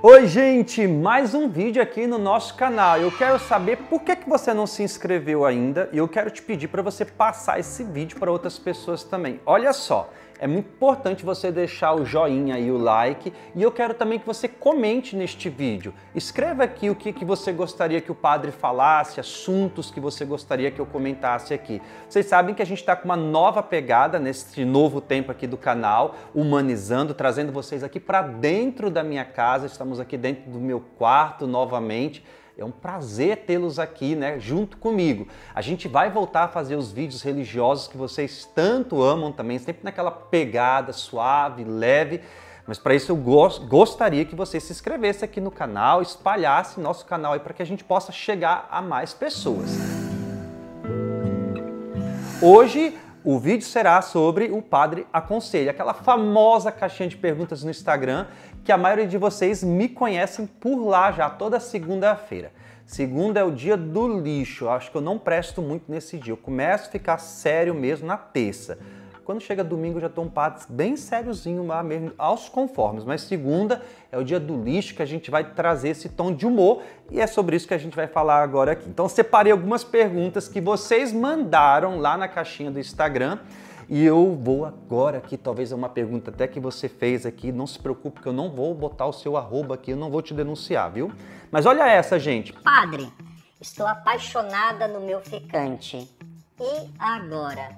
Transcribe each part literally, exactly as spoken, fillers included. Oi gente, mais um vídeo aqui no nosso canal. Eu quero saber por que que você não se inscreveu ainda e eu quero te pedir para você passar esse vídeo para outras pessoas também. Olha só, é muito importante você deixar o joinha e o like e eu quero também que você comente neste vídeo. Escreva aqui o que que você gostaria que o padre falasse, assuntos que você gostaria que eu comentasse aqui. Vocês sabem que a gente está com uma nova pegada nesse novo tempo aqui do canal, humanizando, trazendo vocês aqui para dentro da minha casa. Estamos aqui dentro do meu quarto novamente. É um prazer tê-los aqui, né, junto comigo. A gente vai voltar a fazer os vídeos religiosos que vocês tanto amam também, sempre naquela pegada suave, leve. Mas para isso eu gost- gostaria que você se inscrevesse aqui no canal, espalhasse nosso canal aí para que a gente possa chegar a mais pessoas. Hoje o vídeo será sobre o Padre Aconselha, aquela famosa caixinha de perguntas no Instagram que a maioria de vocês me conhecem por lá já, toda segunda-feira. Segunda é o dia do lixo, eu acho que eu não presto muito nesse dia, eu começo a ficar sério mesmo na terça. Quando chega domingo eu já tô um padre bem sériozinho lá mesmo, aos conformes, mas segunda é o dia do lixo que a gente vai trazer esse tom de humor e é sobre isso que a gente vai falar agora aqui. Então separei algumas perguntas que vocês mandaram lá na caixinha do Instagram e eu vou agora aqui, talvez é uma pergunta até que você fez aqui, não se preocupe que eu não vou botar o seu arroba aqui, eu não vou te denunciar, viu? Mas olha essa, gente. Padre, estou apaixonada no meu ficante. E agora?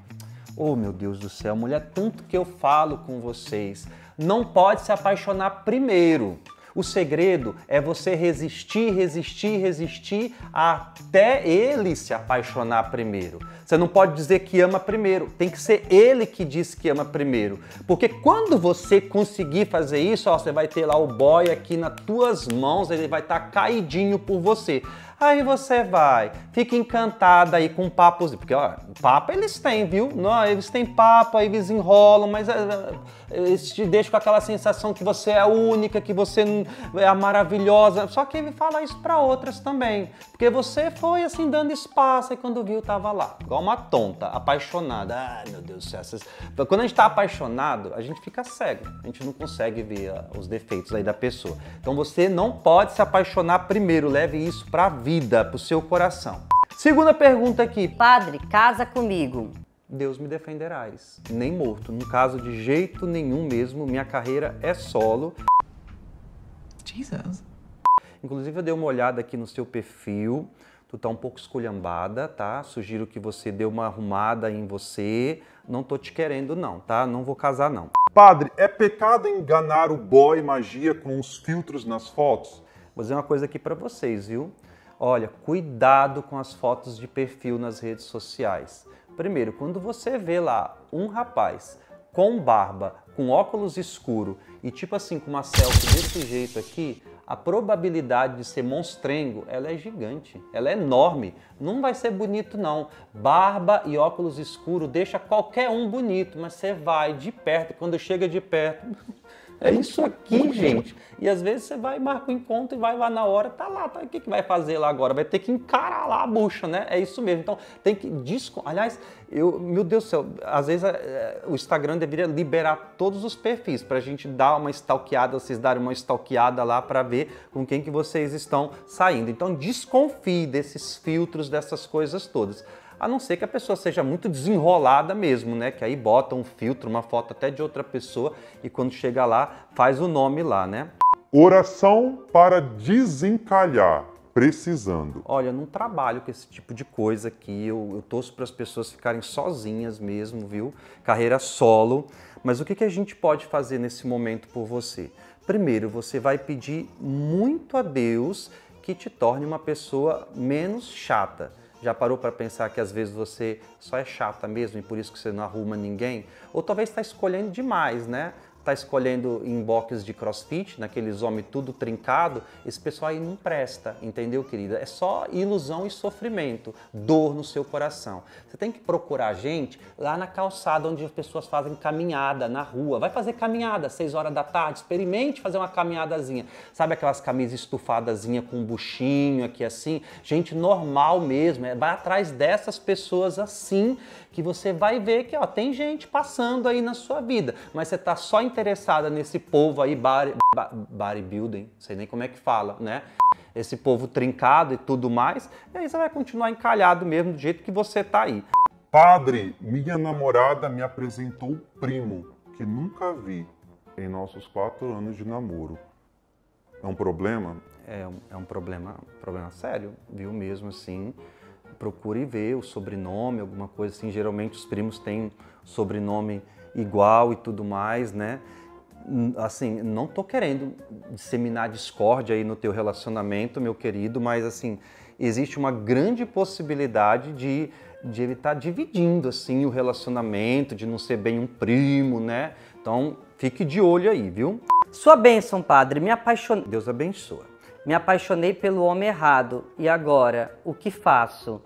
Oh, meu Deus do céu, mulher, tanto que eu falo com vocês. Não pode se apaixonar primeiro. O segredo é você resistir, resistir, resistir até ele se apaixonar primeiro. Você não pode dizer que ama primeiro, tem que ser ele que diz que ama primeiro. Porque quando você conseguir fazer isso, ó, você vai ter lá o boy aqui nas tuas mãos, ele vai estar caidinho por você. Aí você vai, fica encantada aí com papos, porque ó, papo eles têm, viu? Não, eles têm papo, aí eles enrolam, mas uh, eles te deixam com aquela sensação que você é a única, que você é a maravilhosa. Só que ele fala isso para outras também, porque você foi assim dando espaço e quando viu tava lá, igual uma tonta, apaixonada. Ai, meu Deus do céu, essas... quando a gente tá apaixonado, a gente fica cego, a gente não consegue ver uh, os defeitos aí da pessoa. Então você não pode se apaixonar primeiro, leve isso pra vida. vida pro seu coração. Segunda pergunta aqui. Padre, casa comigo. Deus me defenderás. Nem morto. No caso, de jeito nenhum mesmo. Minha carreira é solo. Jesus. Inclusive, eu dei uma olhada aqui no seu perfil. Tu tá um pouco esculhambada, tá? Sugiro que você dê uma arrumada em você. Não tô te querendo, não, tá? Não vou casar, não. Padre, é pecado enganar o boy magia com os filtros nas fotos? Vou dizer uma coisa aqui pra vocês, viu? Olha, cuidado com as fotos de perfil nas redes sociais. Primeiro, quando você vê lá um rapaz com barba, com óculos escuro e tipo assim com uma selfie desse jeito aqui, a probabilidade de ser monstrengo, ela é gigante, ela é enorme. Não vai ser bonito não. Barba e óculos escuro deixa qualquer um bonito, mas você vai de perto, quando chega de perto... É isso aqui, gente. E às vezes você vai, marca o encontro e vai lá na hora, tá lá, tá, o que que vai fazer lá agora? Vai ter que encarar lá a bucha, né? É isso mesmo. Então tem que... Desco... Aliás, eu, meu Deus do céu, às vezes é, o Instagram deveria liberar todos os perfis pra gente dar uma stalkeada, vocês darem uma stalkeada lá pra ver com quem que vocês estão saindo. Então desconfie desses filtros, dessas coisas todas. A não ser que a pessoa seja muito desenrolada mesmo, né? Que aí bota um filtro, uma foto até de outra pessoa e quando chega lá, faz o nome lá, né? Oração para desencalhar, precisando. Olha, eu não trabalho com esse tipo de coisa aqui, eu, eu torço para as pessoas ficarem sozinhas mesmo, viu? Carreira solo. Mas o que que a gente pode fazer nesse momento por você? Primeiro, você vai pedir muito a Deus que te torne uma pessoa menos chata. Já parou para pensar que às vezes você só é chata mesmo e por isso que você não arruma ninguém? Ou talvez está escolhendo demais, né? Está escolhendo em boxes de crossfit, naqueles homens tudo trincado, esse pessoal aí não presta, entendeu, querida? É só ilusão e sofrimento, dor no seu coração. Você tem que procurar gente lá na calçada, onde as pessoas fazem caminhada, na rua. Vai fazer caminhada às seis horas da tarde, experimente fazer uma caminhadazinha. Sabe aquelas camisas estufadazinhas com um buchinho aqui assim? Gente normal mesmo, vai atrás dessas pessoas assim, que você vai ver que ó, tem gente passando aí na sua vida, mas você tá só em interessada nesse povo aí, body, bodybuilding, sei nem como é que fala, né? Esse povo trincado e tudo mais, e aí você vai continuar encalhado mesmo do jeito que você tá aí. Padre, minha namorada me apresentou o primo, que nunca vi em nossos quatro anos de namoro. É um problema? É um, é um problema, problema sério, viu mesmo assim. Procure ver o sobrenome, alguma coisa assim. Geralmente os primos têm sobrenome igual e tudo mais, né? Assim, não tô querendo disseminar discórdia aí no teu relacionamento, meu querido, mas assim, existe uma grande possibilidade de, de ele estar dividindo assim o relacionamento, de não ser bem um primo, né? Então, fique de olho aí, viu? Sua bênção, padre, me apaixonei... Deus abençoa. Me apaixonei pelo homem errado. E agora, o que faço?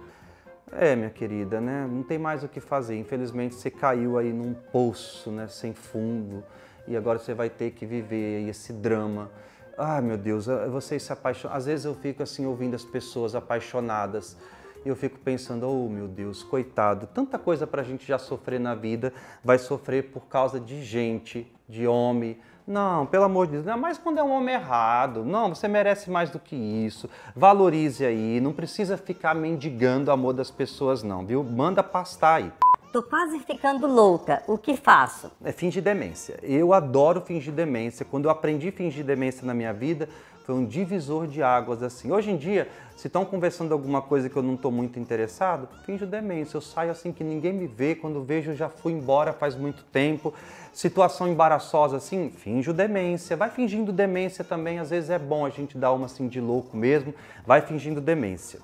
É, minha querida, né? Não tem mais o que fazer. Infelizmente, você caiu aí num poço, né? Sem fundo. E agora você vai ter que viver esse drama. Ai, meu Deus, vocês se apaixonam. Às vezes eu fico assim, ouvindo as pessoas apaixonadas. E eu fico pensando, oh meu Deus, coitado, tanta coisa pra gente já sofrer na vida, vai sofrer por causa de gente, de homem. Não, pelo amor de Deus, ainda mais quando é um homem errado. Não, você merece mais do que isso. Valorize aí, não precisa ficar mendigando o amor das pessoas não, viu? Manda pastar aí. Tô quase ficando louca, o que faço? É fingir demência. Eu adoro fingir demência. Quando eu aprendi a fingir demência na minha vida, foi um divisor de águas assim. Hoje em dia, se estão conversando alguma coisa que eu não tô muito interessado, finjo demência. Eu saio assim que ninguém me vê, quando vejo já fui embora faz muito tempo. Situação embaraçosa assim, finjo demência. Vai fingindo demência também, às vezes é bom a gente dar uma assim de louco mesmo. Vai fingindo demência.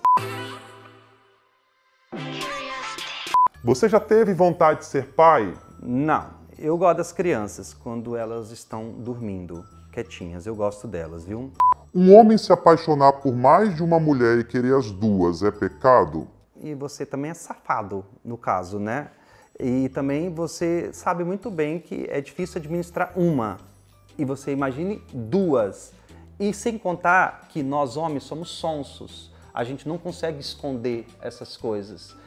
Você já teve vontade de ser pai? Não. Eu gosto das crianças quando elas estão dormindo, quietinhas. Eu gosto delas, viu? Um homem se apaixonar por mais de uma mulher e querer as duas é pecado? E você também é safado, no caso, né? E também você sabe muito bem que é difícil administrar uma. E você imagine duas. E sem contar que nós homens somos sonsos. A gente não consegue esconder essas coisas.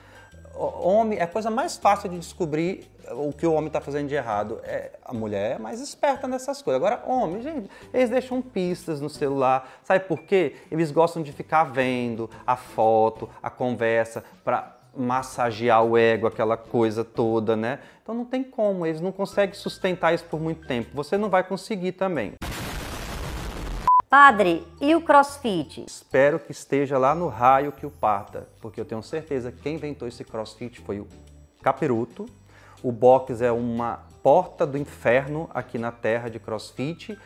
Homem, é a coisa mais fácil de descobrir o que o homem está fazendo de errado. É, a mulher é mais esperta nessas coisas. Agora, homem, gente, eles deixam pistas no celular. Sabe por quê? Eles gostam de ficar vendo a foto, a conversa, para massagear o ego, aquela coisa toda, né? Então não tem como, eles não conseguem sustentar isso por muito tempo. Você não vai conseguir também. Padre, e o CrossFit? Espero que esteja lá no raio que o parta, porque eu tenho certeza que quem inventou esse CrossFit foi o Capiruto. O box é uma porta do inferno aqui na terra de CrossFit.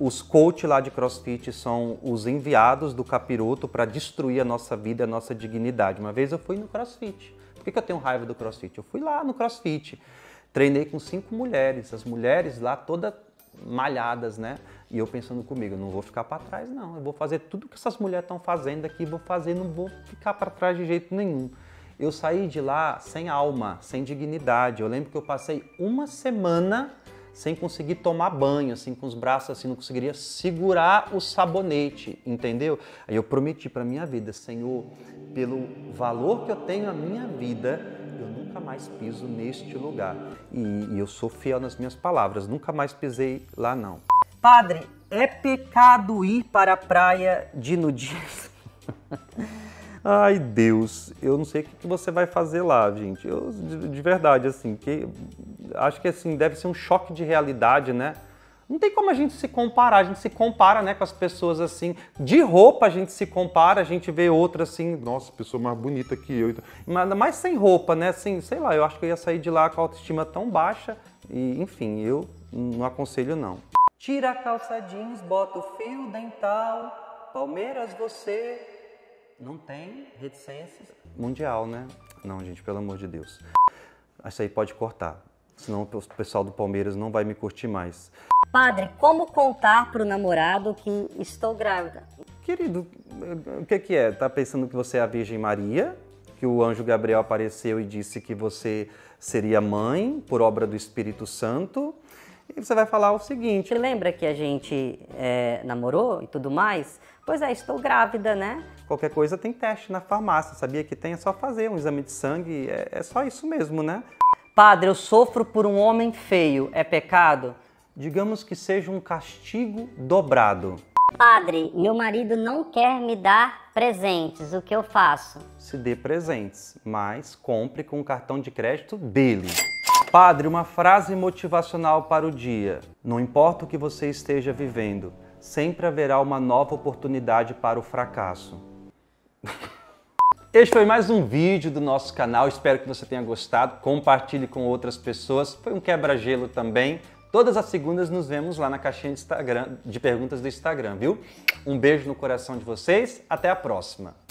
Os coaches lá de CrossFit são os enviados do Capiruto para destruir a nossa vida, a nossa dignidade. Uma vez eu fui no CrossFit. Por que que eu tenho raiva do CrossFit? Eu fui lá no CrossFit, treinei com cinco mulheres. As mulheres lá toda malhadas, né? E eu pensando comigo, não vou ficar para trás não, eu vou fazer tudo que essas mulheres estão fazendo aqui, vou fazer, não vou ficar para trás de jeito nenhum. Eu saí de lá sem alma, sem dignidade. Eu lembro que eu passei uma semana sem conseguir tomar banho, assim, com os braços assim, não conseguiria segurar o sabonete, entendeu? Aí eu prometi para minha vida, Senhor, pelo valor que eu tenho na minha vida, eu nunca mais piso neste lugar. E, e eu sou fiel nas minhas palavras, nunca mais pisei lá não. Padre, é pecado ir para a praia de nudismo? Ai, Deus, eu não sei o que você vai fazer lá, gente. Eu, de, de verdade, assim, que, acho que assim, deve ser um choque de realidade, né? Não tem como a gente se comparar, a gente se compara, né, com as pessoas assim, de roupa a gente se compara, a gente vê outra assim, nossa, pessoa mais bonita que eu, mas, mas sem roupa, né, assim, sei lá, eu acho que eu ia sair de lá com a autoestima tão baixa, e enfim, eu não aconselho não. Tira a calça jeans, bota o fio dental, Palmeiras você, não tem reticências? Mundial, né? Não, gente, pelo amor de Deus. Isso aí pode cortar, senão o pessoal do Palmeiras não vai me curtir mais. Padre, como contar pro namorado que estou grávida? Querido, o que que é? Tá pensando que você é a Virgem Maria? Que o anjo Gabriel apareceu e disse que você seria mãe por obra do Espírito Santo? E você vai falar o seguinte... Você lembra que a gente é, namorou e tudo mais? Pois é, estou grávida, né? Qualquer coisa tem teste na farmácia, sabia que tem? É só fazer um exame de sangue, é, é só isso mesmo, né? Padre, eu sofro por um homem feio, é pecado? digamos que seja um castigo dobrado. Padre, meu marido não quer me dar presentes, o que eu faço? Se dê presentes, mas compre com o cartão de crédito dele. Padre, uma frase motivacional para o dia. Não importa o que você esteja vivendo, sempre haverá uma nova oportunidade para o fracasso. Este foi mais um vídeo do nosso canal, espero que você tenha gostado. Compartilhe com outras pessoas, foi um quebra-gelo também. Todas as segundas nos vemos lá na caixinha de, Instagram, de perguntas do Instagram, viu? Um beijo no coração de vocês, até a próxima!